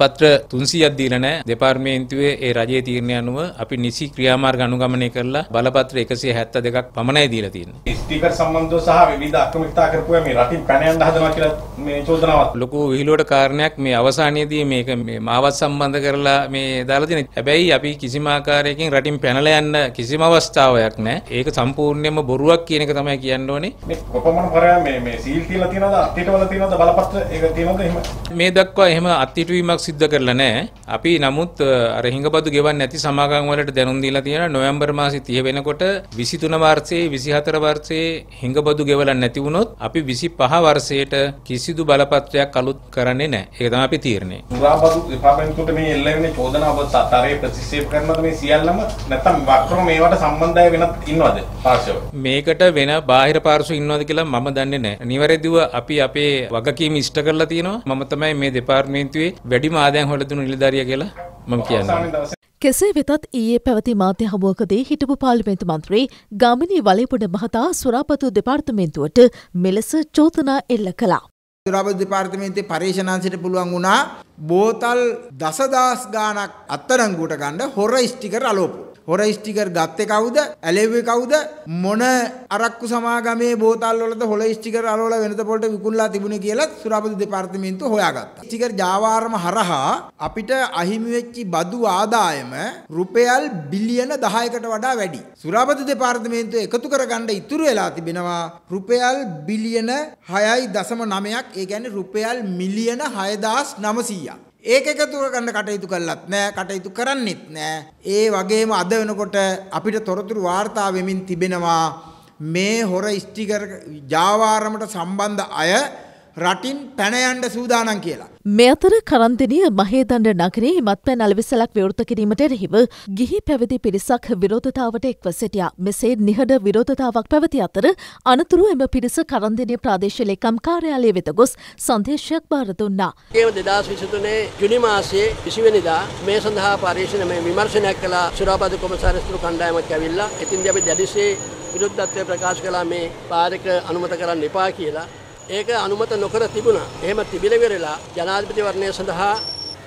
පත්‍ර 300ක් දීලා නැහැ. දෙපාර්තමේන්තුවේ ඒ රජයේ තීරණය අනුව අපි නිසි ක්‍රියාමාර්ග අනුගමනය කරලා බලපත්‍ර 172ක් පමණයි දීලා තියෙන්නේ. ස්ටිකර් සම්බන්ධව සහ විවිධ අක්‍රමිකතා කරපුවා මේ රටින් පැන යන්න හදනවා කියලා මේ චෝදනාවක්. ලොකු විහිළුවට කාරණයක් මේ අවසානයේදී මේක මේ මාවත් සම්බන්ධ කරලා මේ දාලා තියෙන. හැබැයි අපි කිසිම ආකාරයකින් රටින් පැනලා යන්න කිසිම අවස්ථාවක් නැහැ. ඒක සම්පූර්ණයෙන්ම බොරුවක් කියන එක තමයි කියන්න ඕනේ. මේ කොපමණ කරා මේ සීල් කියලා තියනවාද අත්හිටවල තියනවාද බලපත්‍ර ඒක තියනවාද එහෙම මේ දක්වා එහෙම අත්හිටුවීමක් සිද්ධ කරලා නැහැ. අපි නමුත් අර හිඟබදු ගෙවන්නේ නැති සමාගම් වලට දැනුම් දීලා තියෙනවා. නොවැම්බර් මාසෙ 30 වෙනකොට 23 වර්ෂයේ 24 වර්ෂයේ හිඟබදු ගෙවලා නැති වුණොත් අපි 25 වර්ෂයට කිසිදු බලපත්‍රයක් අලුත් කරන්නේ නැහැ. ඒක තමයි අපි තීරණය. මුරාබදු දෙපාර්තමේන්තුවට මේ එල්ලෙන්නේ චෝදනාව සතරේ ප්‍රතික්ෂේප කරනවද මේ සියල්ලම නැත්නම් වක්‍රම මේවට සම්බන්ධය වෙනත් ඉන්නවද පාර්ශව? මේකට වෙන බාහිර පාර්ශව ඉන්නවද කියලා මම දන්නේ නැහැ. නිවැරදිව අපි අපේ වගකීම ඉෂ්ට කරලා තියෙනවා. මම තමයි මේ දෙපාර්තමේන්තුවේ වැඩිම ආදායම් හොයලා දුණු නිලධාරියා කියලා මම කියන්නේ. කෙසේ වෙතත් ඊයේ පැවති මාධ්‍ය හමුවකදී හිටපු පාර්ලිමේන්තු මන්ත්‍රී ගාමිණී වලේපොඩ මහතා සුරාපතු දෙපාර්තමේන්තුවට මෙලෙස චෝදනා එල්ල කළා. සුරාපතු දෙපාර්තමේන්තුවේ පරීක්ෂණාංශයට පුළුවන් වුණා බෝතල් දසදහස් ගාණක් අත්අඩංගුවට ගන්න හොර ස්ටිකර් අලෝපු. හොර ස්ටිකර් ගත්තේ කවුද? ඇලෙව්වේ කවුද? මොන අරක්කු සමාගමේ බෝතල් වලද හොර ස්ටිකර් අලවලා වෙනත පොළට විකුණලා තිබුණේ කියලා සුරාපති දෙපාර්තමේන්තුව හොයාගත්තා. ස්ටිකර් ජාවාරම හරහා අපිට අහිමි වෙච්ච බදු ආදායම රුපියල් බිලියන 10කට වඩා වැඩි. සුරාපති දෙපාර්තමේන්තුව එකතු කරගන්න ඉතුරු වෙලා තිබෙනවා රුපියල් බිලියන 6.9ක්. ඒ කියන්නේ රුපියල් මිලියන 6900ක්. ඒක එකතු කරගන්න කටයුතු කළත් නෑ, කටයුතු කරන්නෙත් නෑ. ඒ වගේම අද වෙනකොට අපිට තොරතුරු වාර්තා වෙමින් තිබෙනවා මේ හොර ස්ටිකර් ජාවාරමට සම්බන්ධ අය රටින් පැන යන්න සූදානම් කියලා. මේ අතර කරන්දෙනිය මහේදණ්ඩ නගරයේ මත්පැන් අලෙවිසලක් විවෘත කිරීමට එරෙහිව ගිහි පැවිදි පිරිසක් විරෝධතාවට එක්ව සිටියා. මෙසේ නිහඬ විරෝධතාවක් පැවති අතර අනතුරුව එම පිරිස කරන්දෙනිය ප්‍රාදේශීය ලේකම් කාර්යාලය වෙත ගොස් සංදේශයක් බාර දුන්නා. 2023 ජුනි මාසයේ 20 වෙනිදා මේ සඳහා පරීක්ෂණමය විමර්ශනයක් කළ සුරාපද කොමසාරිස්තුරු කණ්ඩායමක් ඇවිල්ලා එතින්දී අපි දැඩිසේ විරුද්ධත්වය ප්‍රකාශ කළා මේ පාරක අනුමත කරන්න එපා කියලා. ඒක අනුමත නොකර තිබුණා. එහෙම තිබිලා වෙරලා ජනාධිපතිවරණය සඳහා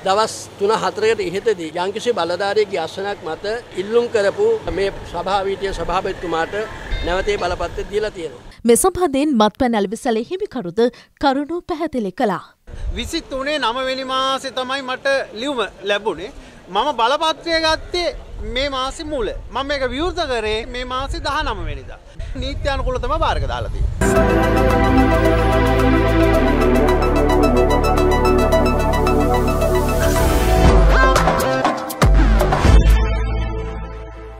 දවස් 3-4කට ඉහතදී යම්කිසි බලධාරීගේ අසනක් මත ඉල්ලුම් කරපු මේ සභාවීය සභාපතිතුමාට නැවතේ බලපත්‍ර දීලා තියෙනවා. මේ සම්බන්ධයෙන් මත්පැන් ඇලවිසලේ හිමිකරුද කරුණෝ පැහැදිලි කළා. 23 වෙනි මාසේ තමයි මට ලියුම ලැබුණේ. මම බලපත්‍රය ගත්තේ මේ මාසේ මුල. මම මේක විවෘත කරේ මේ මාසේ 19 වෙනිදා. නීත්‍යානුකූලව තමයි බාරක දාලා තියෙන්නේ.